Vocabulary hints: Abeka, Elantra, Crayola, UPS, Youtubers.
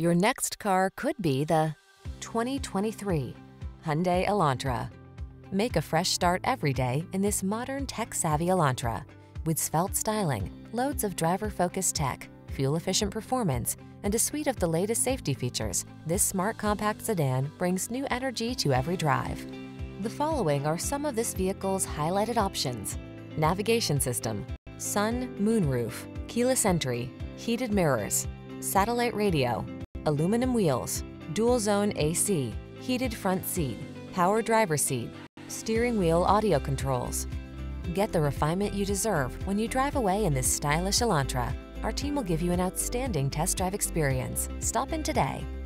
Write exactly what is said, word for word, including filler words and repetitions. Your next car could be the twenty twenty-three Hyundai Elantra. Make a fresh start every day in this modern tech-savvy Elantra. With svelte styling, loads of driver-focused tech, fuel-efficient performance, and a suite of the latest safety features, this smart compact sedan brings new energy to every drive. The following are some of this vehicle's highlighted options: navigation system, sun, moonroof, keyless entry, heated mirrors, satellite radio, aluminum wheels, dual-zone A C, heated front seat, power driver's seat, steering wheel audio controls. Get the refinement you deserve when you drive away in this stylish Elantra. Our team will give you an outstanding test drive experience. Stop in today.